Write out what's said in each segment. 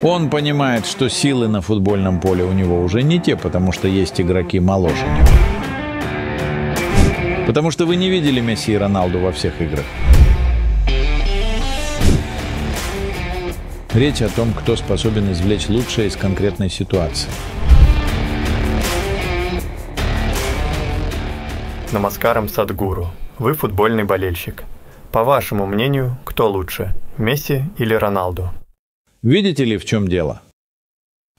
Он понимает, что силы на футбольном поле у него уже не те, потому что есть игроки моложе него. Потому что вы не видели Месси и Роналду во всех играх. Речь о том, кто способен извлечь лучшее из конкретной ситуации. Намаскарам, Садгуру. Вы футбольный болельщик. По вашему мнению, кто лучше, Месси или Роналду? Видите ли, в чем дело?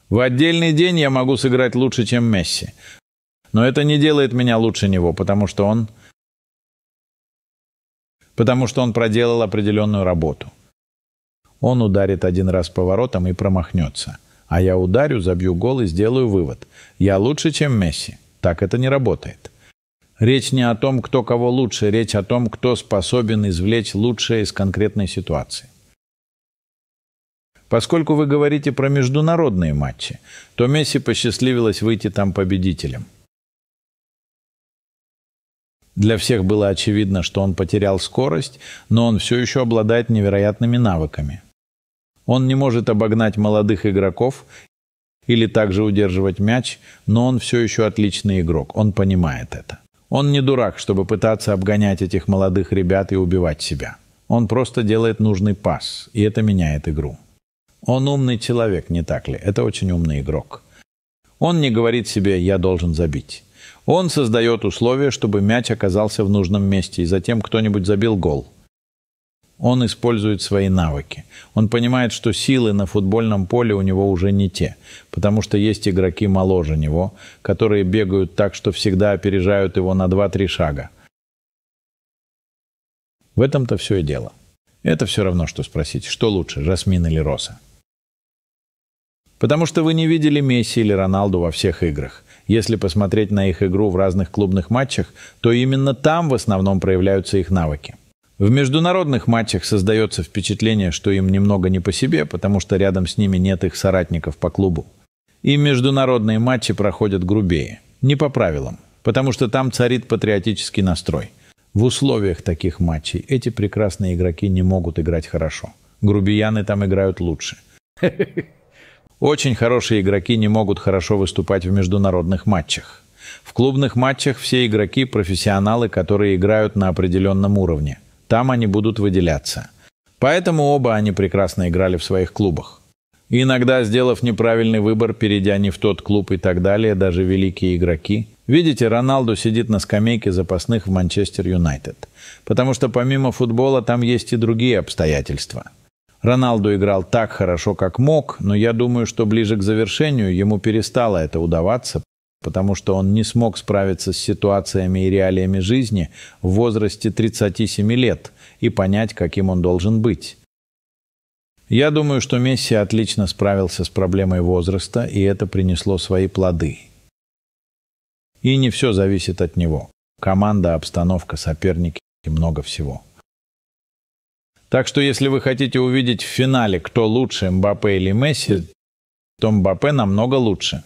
В отдельный день я могу сыграть лучше, чем Месси. Но это не делает меня лучше него, потому что он проделал определенную работу. Он ударит один раз по воротам и промахнется. А я ударю, забью гол и сделаю вывод. Я лучше, чем Месси. Так это не работает. Речь не о том, кто кого лучше. Речь о том, кто способен извлечь лучшее из конкретной ситуации. Поскольку вы говорите про международные матчи, то Месси посчастливилось выйти там победителем. Для всех было очевидно, что он потерял скорость, но он все еще обладает невероятными навыками. Он не может обогнать молодых игроков или также удерживать мяч, но он все еще отличный игрок, он понимает это. Он не дурак, чтобы пытаться обгонять этих молодых ребят и убивать себя. Он просто делает нужный пас, и это меняет игру. Он умный человек, не так ли? Это очень умный игрок. Он не говорит себе «я должен забить». Он создает условия, чтобы мяч оказался в нужном месте, и затем кто-нибудь забил гол. Он использует свои навыки. Он понимает, что силы на футбольном поле у него уже не те, потому что есть игроки моложе него, которые бегают так, что всегда опережают его на 2-3 шага. В этом-то все и дело. Это все равно, что спросить, что лучше, Жасмин или Роса. Потому что вы не видели Месси или Роналду во всех играх. Если посмотреть на их игру в разных клубных матчах, то именно там в основном проявляются их навыки. В международных матчах создается впечатление, что им немного не по себе, потому что рядом с ними нет их соратников по клубу. И международные матчи проходят грубее, не по правилам, потому что там царит патриотический настрой. В условиях таких матчей эти прекрасные игроки не могут играть хорошо. Грубияны там играют лучше. Очень хорошие игроки не могут хорошо выступать в международных матчах. В клубных матчах все игроки – профессионалы, которые играют на определенном уровне. Там они будут выделяться. Поэтому оба они прекрасно играли в своих клубах. И иногда, сделав неправильный выбор, перейдя не в тот клуб и так далее, даже великие игроки. Видите, Роналду сидит на скамейке запасных в Манчестер Юнайтед. Потому что помимо футбола там есть и другие обстоятельства. Роналду играл так хорошо, как мог, но я думаю, что ближе к завершению ему перестало это удаваться, потому что он не смог справиться с ситуациями и реалиями жизни в возрасте 37 лет и понять, каким он должен быть. Я думаю, что Месси отлично справился с проблемой возраста, и это принесло свои плоды. И не все зависит от него. Команда, обстановка, соперники и много всего. Так что, если вы хотите увидеть в финале, кто лучше, Мбаппе или Месси, то Мбаппе намного лучше.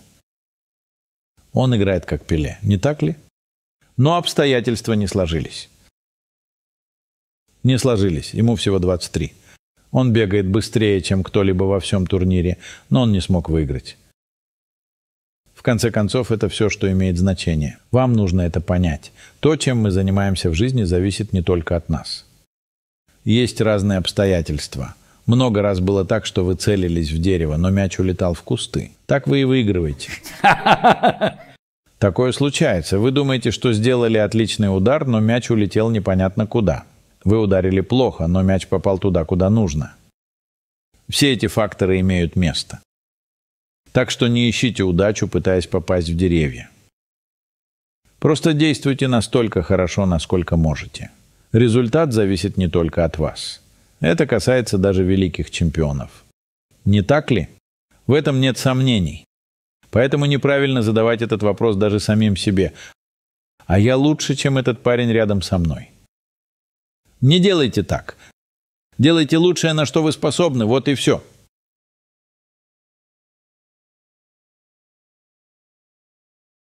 Он играет как Пеле, не так ли? Но обстоятельства не сложились. Не сложились, ему всего 23. Он бегает быстрее, чем кто-либо во всем турнире, но он не смог выиграть. В конце концов, это все, что имеет значение. Вам нужно это понять. То, чем мы занимаемся в жизни, зависит не только от нас. Есть разные обстоятельства. Много раз было так, что вы целились в дерево, но мяч улетал в кусты. Так вы и выигрываете. Такое случается. Вы думаете, что сделали отличный удар, но мяч улетел непонятно куда. Вы ударили плохо, но мяч попал туда, куда нужно. Все эти факторы имеют место. Так что не ищите удачу, пытаясь попасть в деревья. Просто действуйте настолько хорошо, насколько можете. Результат зависит не только от вас. Это касается даже великих чемпионов. Не так ли? В этом нет сомнений. Поэтому неправильно задавать этот вопрос даже самим себе. А я лучше, чем этот парень рядом со мной. Не делайте так. Делайте лучшее, на что вы способны, вот и все.